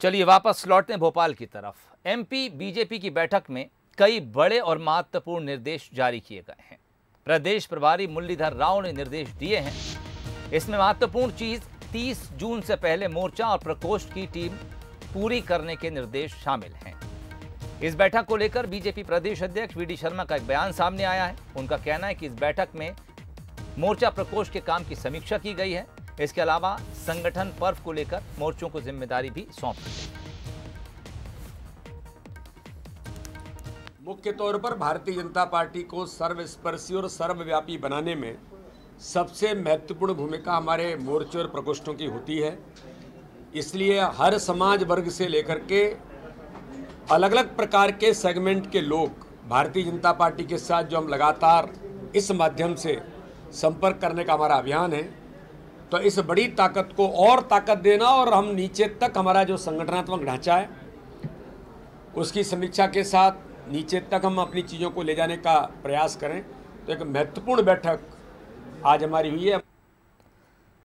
चलिए वापस लौटते हैं भोपाल की तरफ। एमपी बीजेपी की बैठक में कई बड़े और महत्वपूर्ण निर्देश जारी किए गए हैं। प्रदेश प्रभारी मुरलीधर राव ने निर्देश दिए हैं। इसमें महत्वपूर्ण चीज 30 जून से पहले मोर्चा और प्रकोष्ठ की टीम पूरी करने के निर्देश शामिल हैं। इस बैठक को लेकर बीजेपी प्रदेश अध्यक्ष VD शर्मा का एक बयान सामने आया है। उनका कहना है कि इस बैठक में मोर्चा प्रकोष्ठ के काम की समीक्षा की गई है। इसके अलावा संगठन पर्व को लेकर मोर्चों को जिम्मेदारी भी सौंप दी। मुख्य तौर पर भारतीय जनता पार्टी को सर्वस्पर्शी और सर्वव्यापी बनाने में सबसे महत्वपूर्ण भूमिका हमारे मोर्चे और प्रकोष्ठों की होती है। इसलिए हर समाज वर्ग से लेकर के अलग अलग प्रकार के सेगमेंट के लोग भारतीय जनता पार्टी के साथ जो हम लगातार इस माध्यम से संपर्क करने का हमारा अभियान है, तो इस बड़ी ताकत को और ताकत देना और हम नीचे तक हमारा जो संगठनात्मक ढांचा है उसकी समीक्षा के साथ नीचे तक हम अपनी चीज़ों को ले जाने का प्रयास करें। तो एक महत्वपूर्ण बैठक आज हमारी हुई है।